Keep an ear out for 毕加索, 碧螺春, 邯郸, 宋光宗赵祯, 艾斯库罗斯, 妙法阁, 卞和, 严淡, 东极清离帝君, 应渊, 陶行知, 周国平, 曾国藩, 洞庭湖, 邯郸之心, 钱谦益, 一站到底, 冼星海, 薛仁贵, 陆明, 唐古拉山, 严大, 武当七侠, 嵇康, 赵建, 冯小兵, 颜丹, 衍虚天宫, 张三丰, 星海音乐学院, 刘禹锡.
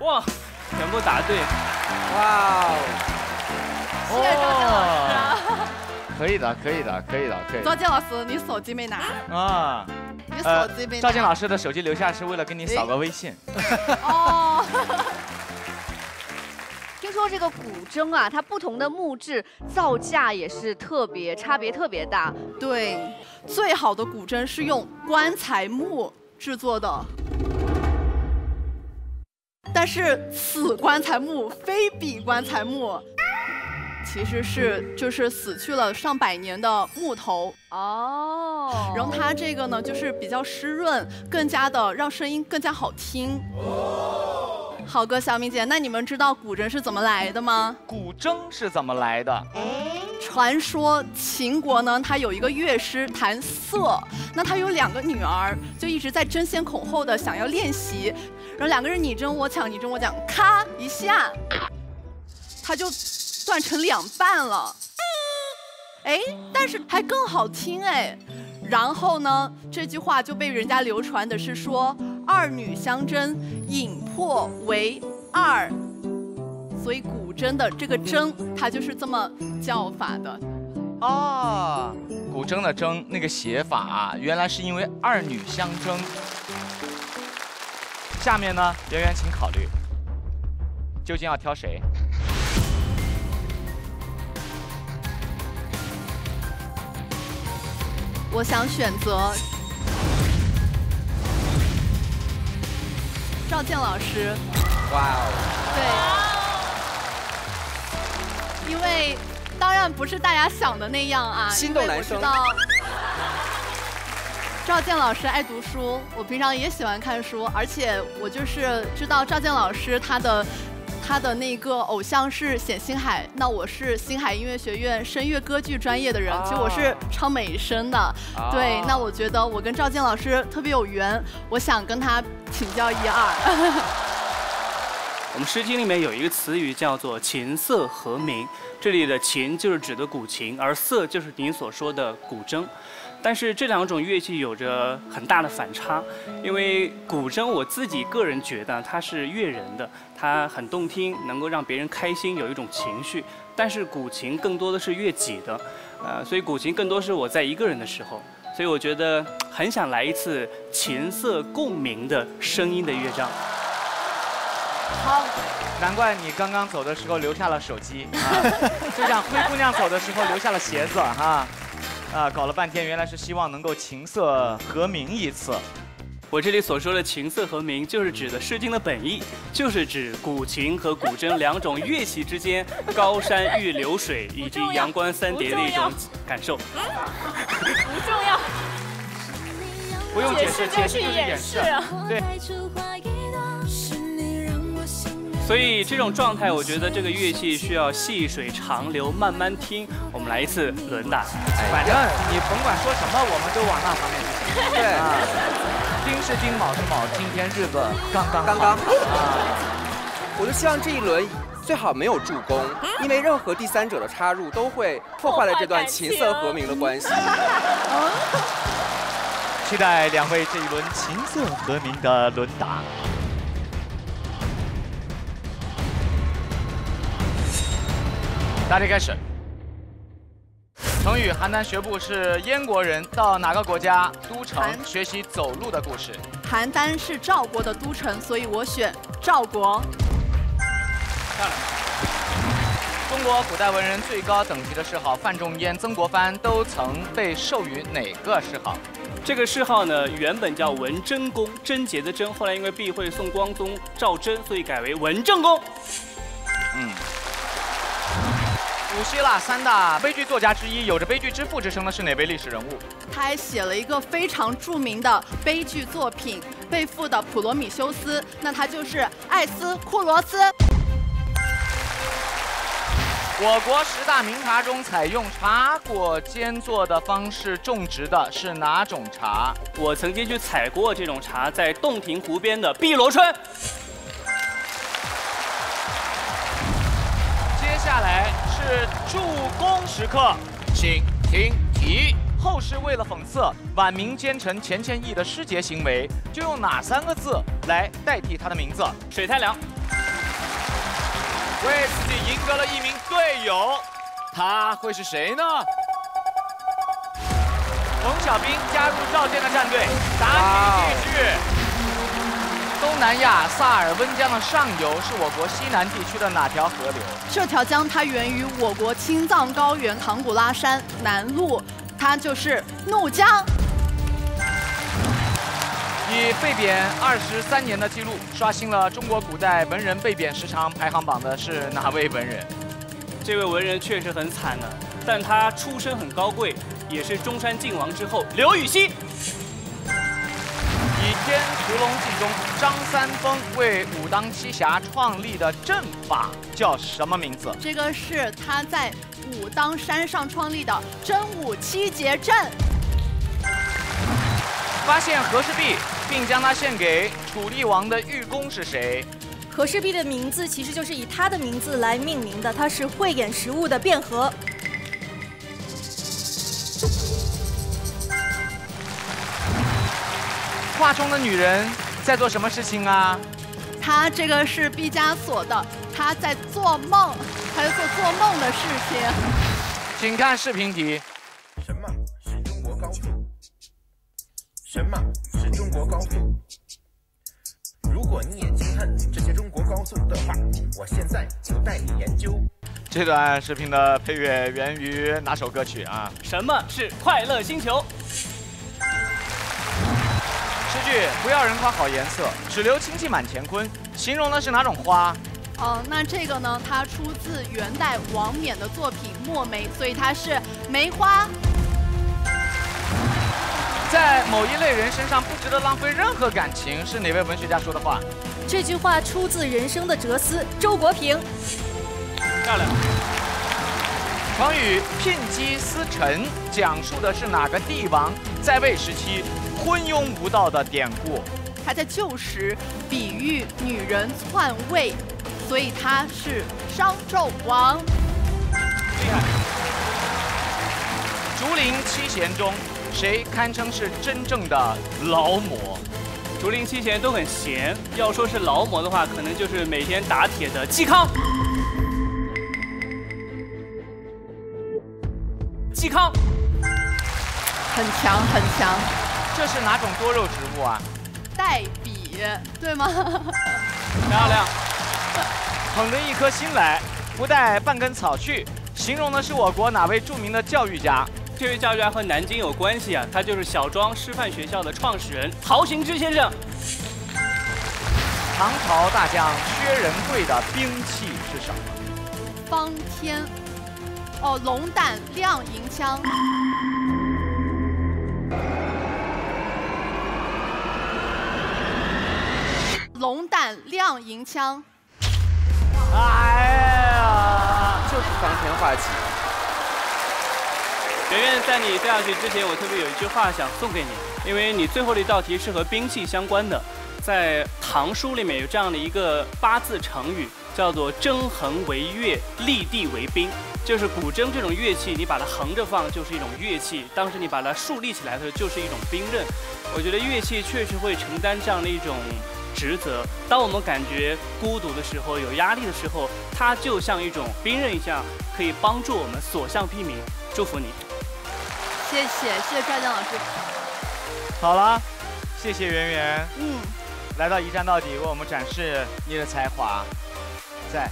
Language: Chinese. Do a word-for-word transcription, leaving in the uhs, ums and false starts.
哇，全部答对！哇哦，谢谢周杰老师。可以的，可以的，可以的，可以。周杰老师，你手机没拿啊？你手机没拿。赵健老师的手机留下是为了跟你扫个微信。哦。听说这个古筝啊，它不同的木质造价也是特别差别特别大。对，最好的古筝是用棺材木制作的。 但是此棺材木非彼棺材木，其实是就是死去了上百年的木头哦。然后它这个呢，就是比较湿润，更加的让声音更加好听。哦、好哥、小敏姐，那你们知道古筝是怎么来的吗？古筝是怎么来的？哎，传说秦国呢，它有一个乐师弹瑟，那他有两个女儿，就一直在争先恐后的想要练习。 然后两个人你争我抢，你争我抢，咔一下，它就断成两半了。哎，但是还更好听哎。然后呢，这句话就被人家流传的是说二女相争，引魄为二。所以古筝的这个筝，它就是这么叫法的。哦，古筝的筝那个写法、啊，原来是因为二女相争。 下面呢，圆圆请考虑，究竟要挑谁？我想选择赵健老师。哇哦！对，因为当然不是大家想的那样啊，心动男生。 赵健老师爱读书，我平常也喜欢看书，而且我就是知道赵健老师他的他的那个偶像是冼星海，那我是星海音乐学院声乐歌剧专业的人，其实我是唱美声的，啊、对，那我觉得我跟赵健老师特别有缘，我想跟他请教一二。我们《诗经》里面有一个词语叫做“琴瑟和鸣”，这里的“琴”就是指的古琴，而“瑟”就是您所说的古筝。但是这两种乐器有着很大的反差，因为古筝我自己个人觉得它是悦人的，它很动听，能够让别人开心，有一种情绪。但是古琴更多的是悦己的，呃，所以古琴更多是我在一个人的时候，所以我觉得很想来一次琴瑟共鸣的声音的乐章。 好，难怪你刚刚走的时候留下了手机，啊、就像灰姑娘走的时候留下了鞋子哈，啊, 啊，搞了半天原来是希望能够琴瑟和鸣一次。我这里所说的琴瑟和鸣，就是指的《诗经》的本意，就是指古琴和古筝两种乐器之间高山遇流水以及阳关三叠的一种感受。不重要，不用解释，解释就是掩饰，对。 所以这种状态，我觉得这个乐器需要细水长流，慢慢听。我们来一次轮打，反正你甭管说什么，我们都往那方面去。对，丁是丁，卯是卯，今天日子刚刚刚刚。我就希望这一轮最好没有助攻，因为任何第三者的插入都会破坏了这段琴瑟和鸣的关系。期待两位这一轮琴瑟和鸣的轮打。 答题开始。成语邯郸学步是燕国人到哪个国家都城学习走路的故事？邯郸是赵国的都城，所以我选赵国。漂亮。中国古代文人最高等级的谥号范仲淹、曾国藩都曾被授予哪个谥号？这个谥号呢，原本叫文贞公，贞洁的贞，后来因为避讳宋光宗赵祯，所以改为文正公。嗯。 古希腊三大悲剧作家之一，有着悲剧之父之称的是哪位历史人物？他还写了一个非常著名的悲剧作品《被缚的普罗米修斯，那他就是艾斯库罗斯。我国十大名茶中，采用茶果间作的方式种植的是哪种茶？我曾经去采过这种茶，在洞庭湖边的碧螺春。 接下来是助攻时刻，请听题。后世为了讽刺晚明奸臣钱谦益的失节行为，就用哪三个字来代替他的名字？水太良为自己赢得了一名队友，他会是谁呢？冯小兵加入赵建的战队，答题继续。 东南亚萨尔温江的上游是我国西南地区的哪条河流？这条江它源于我国青藏高原唐古拉山南麓，它就是怒江。以被贬二十三年的记录，刷新了中国古代文人被贬时长排行榜的是哪位文人？这位文人确实很惨呢、啊，但他出身很高贵，也是中山靖王之后刘禹锡。 《倚天屠龙记》中，张三丰为武当七侠创立的阵法叫什么名字？这个是他在武当山上创立的真武七节阵。发现和氏璧并将它献给楚厉王的玉工是谁？和氏璧的名字其实就是以他的名字来命名的，它是慧眼识物的卞和。 画中的女人在做什么事情啊？她这个是毕加索的，她在做梦，她在做做梦的事情。请看视频题。什么是中国高速？什么是中国高速？如果你也惊叹这些中国高速的话，我现在就带你研究。这段视频的配乐源于哪首歌曲啊？什么是快乐星球？ 不要人夸好颜色，只留清气满乾坤，形容的是哪种花？哦，那这个呢？它出自元代王冕的作品《墨梅》，所以它是梅花。在某一类人身上不值得浪费任何感情，是哪位文学家说的话？这句话出自人生的哲思，周国平。漂亮。成语“牝鸡司晨”讲述的是哪个帝王在位时期？ 昏庸无道的典故，它在旧时比喻女人篡位，所以它是商纣王。厉害！竹林七贤中，谁堪称是真正的劳模？竹林七贤都很闲，要说是劳模的话，可能就是每天打铁的嵇康。嵇康，很强很强。 这是哪种多肉植物啊？黛笔，对吗？漂亮。捧着一颗心来，不带半根草去，形容的是我国哪位著名的教育家？这位教育家和南京有关系啊，他就是小庄师范学校的创始人陶行知先生。唐朝大将薛仁贵的兵器是什么？方天，哦，龙胆亮银枪。 龙胆亮银枪，哎呀，就是方天画戟。圆圆，在你掉下去之前，我特别有一句话想送给你，因为你最后的一道题是和兵器相关的。在唐书里面有这样的一个八字成语，叫做“争衡为乐，立地为兵”。就是古筝这种乐器，你把它横着放就是一种乐器，当时你把它竖立起来的时候就是一种兵刃。我觉得乐器确实会承担这样的一种 职责。当我们感觉孤独的时候、有压力的时候，它就像一种兵刃一样，可以帮助我们所向披靡。祝福你！谢谢，谢谢赵建老师。好了，谢谢圆圆。嗯，来到一站到底，为我们展示你的才华，在。